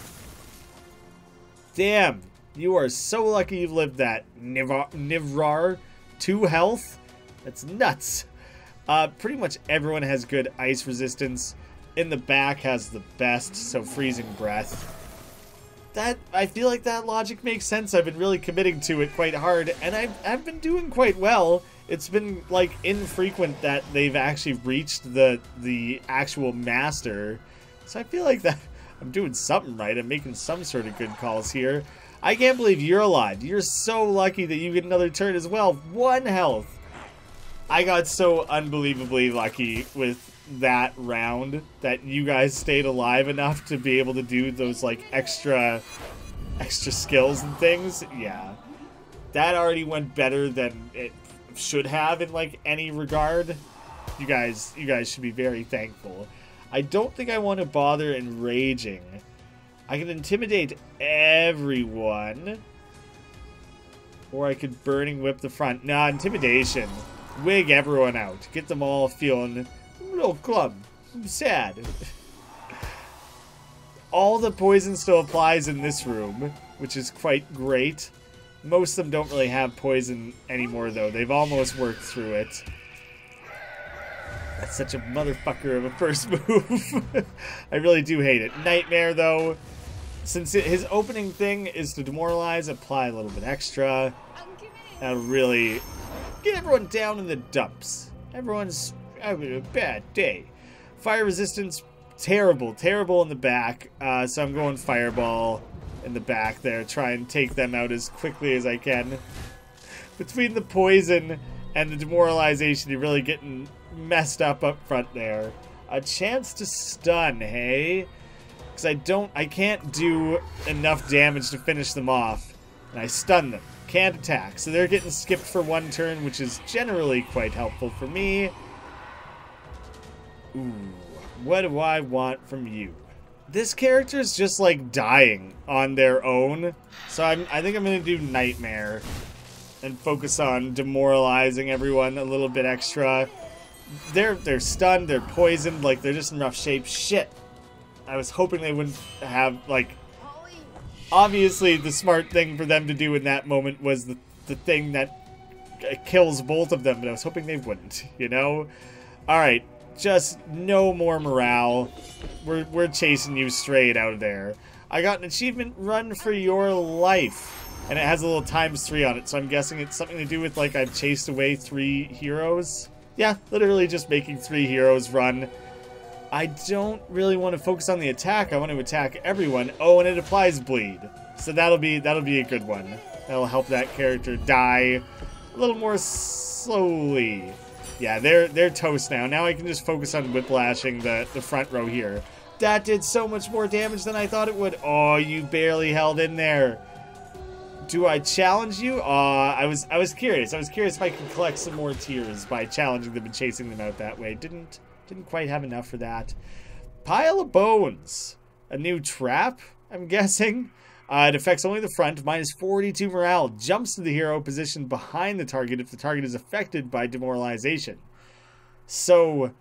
Damn, You are so lucky you've lived that. Nivrar, Nivrar two health? That's nuts. Uh, pretty much everyone has good ice resistance. In the back has the best, so freezing breath. That, I feel like that logic makes sense. I've been really committing to it quite hard, and I've, I've been doing quite well. It's been, like, infrequent that they've actually reached the the actual master. So I feel like that I'm doing something right. I'm making some sort of good calls here. I can't believe you're alive. You're so lucky that you get another turn as well. One health. I got so unbelievably lucky with that round that you guys stayed alive enough to be able to do those like extra extra skills and things. Yeah, that already went better than it should have in like any regard. You guys you guys should be very thankful. I don't think I want to bother enraging. I can intimidate everyone, or I could burning whip the front. Nah, intimidation. Wig everyone out. Get them all feeling little club. I'm sad. All the poison still applies in this room, which is quite great. Most of them don't really have poison anymore, though. They've almost worked through it. That's such a motherfucker of a first move. I really do hate it. Nightmare, though. Since it, his opening thing is to demoralize, apply a little bit extra. That'll really get everyone down in the dumps. Everyone's having a bad day. Fire resistance, terrible, terrible in the back. Uh, so I'm going fireball in the back there. Try and take them out as quickly as I can. Between the poison and the demoralization, you're really getting messed up up front there. A chance to stun, hey? Because I don't, I can't do enough damage to finish them off. And I stun them. Can't attack. So they're getting skipped for one turn, which is generally quite helpful for me. Ooh, what do I want from you? This character is just like dying on their own, so I'm, I think I'm gonna do Nightmare and focus on demoralizing everyone a little bit extra. They're they're stunned, they're poisoned, like they're just in rough shape. Shit, I was hoping they wouldn't have like. Obviously, the smart thing for them to do in that moment was the the thing that kills both of them, but I was hoping they wouldn't. You know, all right. Just no more morale. We're, we're chasing you straight out of there. I got an achievement, Run for Your Life. And it has a little times three on it, so I'm guessing it's something to do with, like, I've chased away three heroes. Yeah, literally just making three heroes run. I don't really want to focus on the attack. I want to attack everyone. Oh, and it applies bleed. So that'll be, that'll be a good one. That'll help that character die a little more slowly. Yeah, they're they're toast now. Now I can just focus on whiplashing the, the front row here. That did so much more damage than I thought it would. Oh, you barely held in there. Do I challenge you? Uh, I was I was curious. I was curious if I could collect some more tears by challenging them and chasing them out that way. Didn't didn't quite have enough for that. Pile of bones. A new trap, I'm guessing. Uh, it affects only the front, minus forty-two morale, jumps to the hero position behind the target if the target is affected by demoralization. So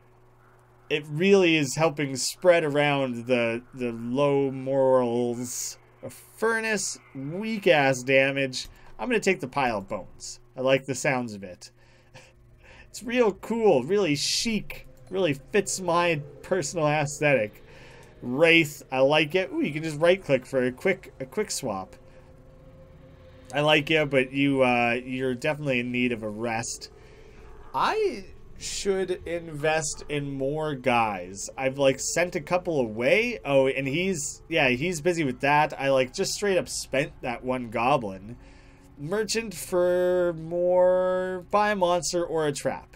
it really is helping spread around the, the low morals. A furnace, weak-ass damage. I'm going to take the pile of bones. I like the sounds of it. It's real cool, really chic, really fits my personal aesthetic. Wraith, I like it. Ooh, you can just right-click for a quick, a quick swap. I like you, but you, uh, you're definitely in need of a rest. I should invest in more guys. I've like sent a couple away. Oh, and he's, yeah, he's busy with that. I like just straight up spent that one goblin. Merchant for more, buy a monster or a trap.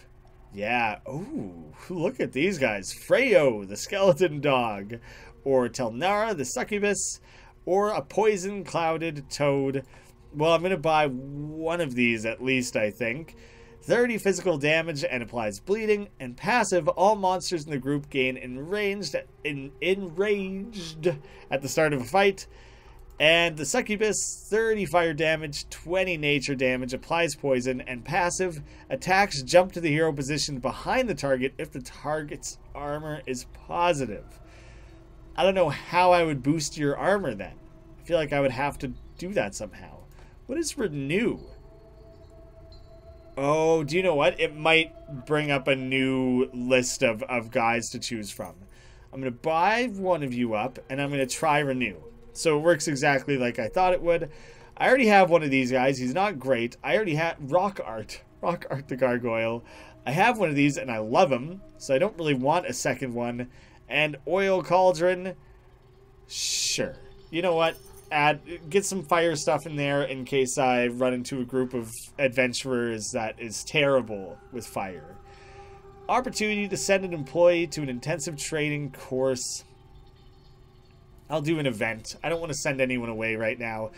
Yeah, ooh, look at these guys. Freyo, the skeleton dog, or Telnara, the succubus, or a poison-clouded toad. Well, I'm going to buy one of these at least, I think. thirty physical damage and applies bleeding, and passive, all monsters in the group gain enraged, en enraged at the start of a fight. And the succubus, thirty fire damage, twenty nature damage, applies poison, and passive attacks jump to the hero position behind the target if the target's armor is positive. I don't know how I would boost your armor then. I feel like I would have to do that somehow. What is renew? Oh, do you know what? It might bring up a new list of, of guys to choose from. I'm going to buy one of you up, and I'm going to try renew. So it works exactly like I thought it would. I already have one of these guys. He's not great. I already have Rock Art. Rock Art the Gargoyle. I have one of these, and I love him. So I don't really want a second one. And Oil Cauldron. Sure. You know what? Add, get some fire stuff in there in case I run into a group of adventurers that is terrible with fire. Opportunity to send an employee to an intensive training course. I'll do an event. I don't want to send anyone away right now.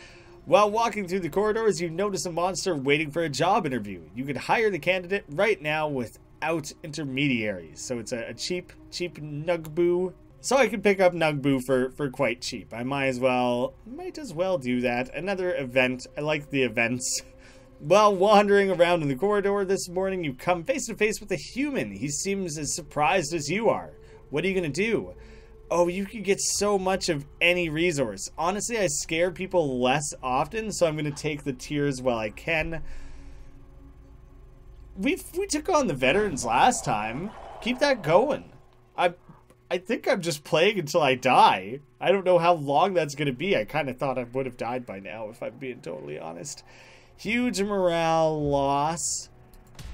While walking through the corridors, you notice a monster waiting for a job interview. You could hire the candidate right now without intermediaries. So it's a, a cheap, cheap Nugboo. So I could pick up Nugboo for, for quite cheap. I might as well, might as well do that. Another event. I like the events. While wandering around in the corridor this morning, you come face to face with a human. He seems as surprised as you are. What are you going to do? Oh, you can get so much of any resource. Honestly, I scare people less often, so I'm going to take the tiers while I can. We've, we took on the veterans last time. Keep that going. I... I think I'm just playing until I die. I don't know how long that's going to be. I kind of thought I would have died by now, if I'm being totally honest. Huge morale loss.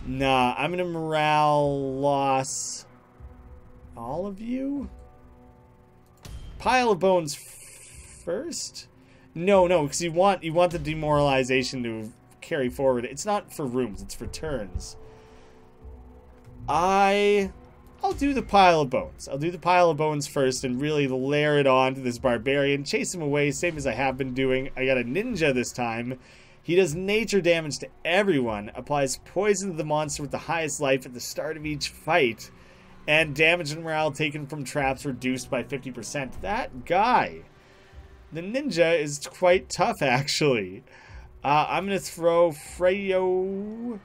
Nah, I'm going to morale loss all of you? Pile of bones first? No, no, because you want, you want the demoralization to carry forward. It's not for rooms, it's for turns. I... I'll do the pile of bones. I'll do the pile of bones first and really layer it on to this barbarian. Chase him away, same as I have been doing. I got a ninja this time. He does nature damage to everyone, applies poison to the monster with the highest life at the start of each fight, and damage and morale taken from traps reduced by fifty percent. That guy. The ninja is quite tough, actually. Uh, I'm going to throw Freyo...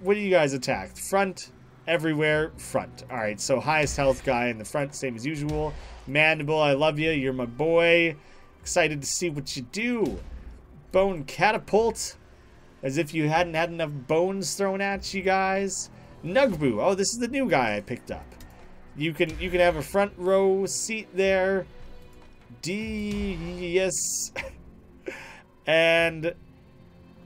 What do you guys attack? Front... Everywhere, front. Alright, so highest health guy in the front, same as usual. Mandible, I love you. You're my boy. Excited to see what you do. Bone catapult. As if you hadn't had enough bones thrown at you guys. Nugboo. Oh, this is the new guy I picked up. You can you can have a front row seat there. D yes. And...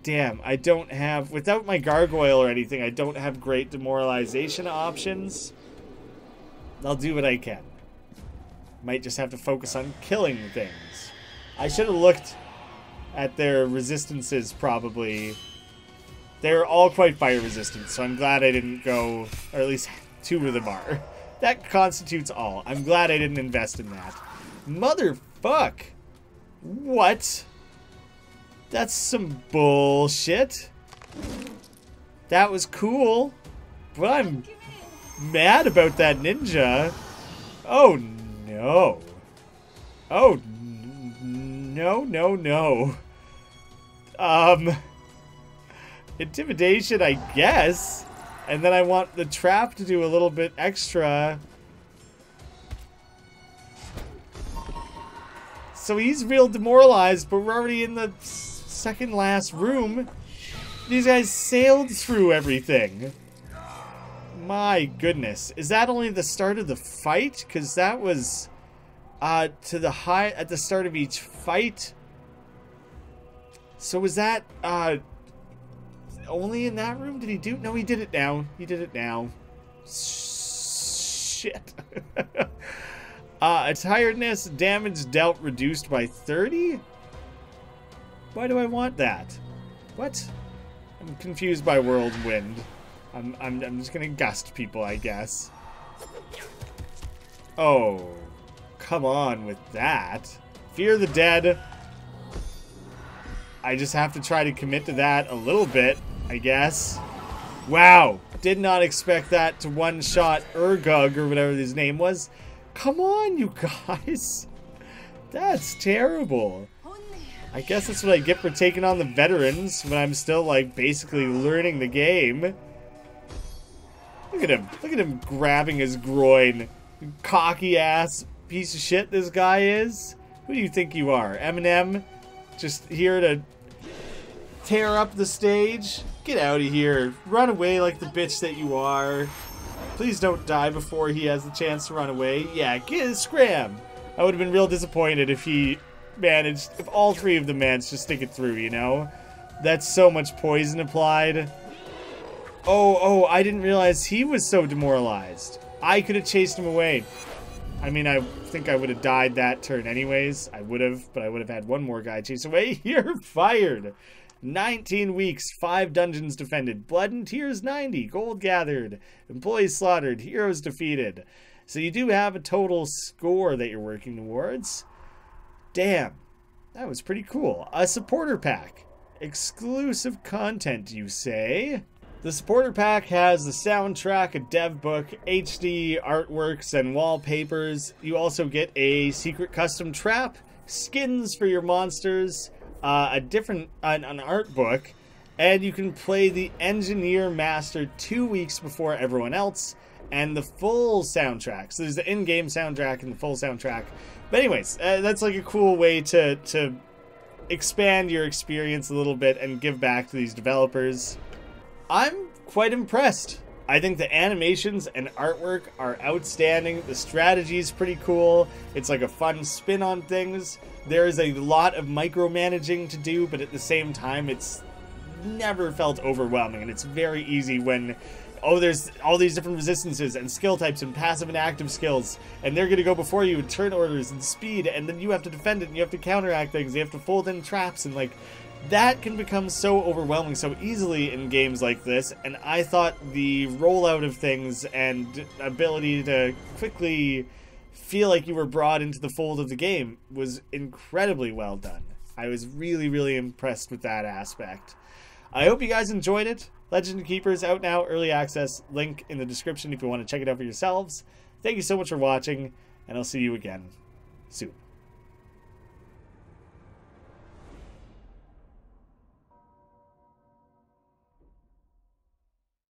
Damn, I don't have... Without my gargoyle or anything, I don't have great demoralization options. I'll do what I can. Might just have to focus on killing things. I should have looked at their resistances, probably. They're all quite fire resistant, so I'm glad I didn't go... Or at least two of them are. That constitutes all. I'm glad I didn't invest in that. Motherfuck! What? That's some bullshit. That was cool. But I'm mad about that ninja. Oh, no. Oh, no, no, no. Um, intimidation, I guess. And then I want the trap to do a little bit extra. So he's real demoralized, but we're already in the... second last room. These guys sailed through everything. My goodness. Is that only the start of the fight? Because that was uh, to the high at the start of each fight. So was that uh, only in that room? Did he do? No, he did it now. He did it now. Shit. uh, tiredness, damage dealt reduced by thirty? Why do I want that? What? I'm confused by whirlwind. I'm, I'm, I'm just gonna gust people, I guess. Oh, come on with that. Fear the dead. I just have to try to commit to that a little bit, I guess. Wow, did not expect that to one-shot Urgog or whatever his name was. Come on, you guys. That's terrible. I guess that's what I get for taking on the veterans when I'm still, like, basically learning the game. Look at him. Look at him grabbing his groin. Cocky ass piece of shit this guy is. Who do you think you are? Eminem? Just here to tear up the stage. Get out of here. Run away like the bitch that you are. Please don't die before he has the chance to run away. Yeah, get scram. I would have been real disappointed if he managed, if all three of the mans just stick it through, you know? That's so much poison applied. Oh, oh, I didn't realize he was so demoralized. I could have chased him away. I mean, I think I would have died that turn anyways. I would have, but I would have had one more guy chase away. You're fired. nineteen weeks, five dungeons defended, blood and tears ninety, gold gathered, employees slaughtered, heroes defeated. So you do have a total score that you're working towards. Damn, that was pretty cool. A supporter pack. Exclusive content, you say? The supporter pack has the soundtrack, a dev book, H D artworks, and wallpapers. You also get a secret custom trap, skins for your monsters, uh, a different an, an art book, and you can play the Engineer Master two weeks before everyone else, and the full soundtrack. So there's the in-game soundtrack and the full soundtrack. But anyways, uh, that's like a cool way to to expand your experience a little bit and give back to these developers. I'm quite impressed. I think the animations and artwork are outstanding. The strategy is pretty cool. It's like a fun spin on things. There is a lot of micromanaging to do, but at the same time, it's never felt overwhelming. And it's very easy when, oh, there's all these different resistances and skill types and passive and active skills, and they're going to go before you in turn orders and speed, and then you have to defend it, and you have to counteract things, you have to fold in traps, and like, that can become so overwhelming so easily in games like this, and I thought the rollout of things and ability to quickly feel like you were brought into the fold of the game was incredibly well done. I was really, really impressed with that aspect. I hope you guys enjoyed it. Legend of Keepers out now, early access, link in the description if you want to check it out for yourselves. Thank you so much for watching, and I'll see you again soon.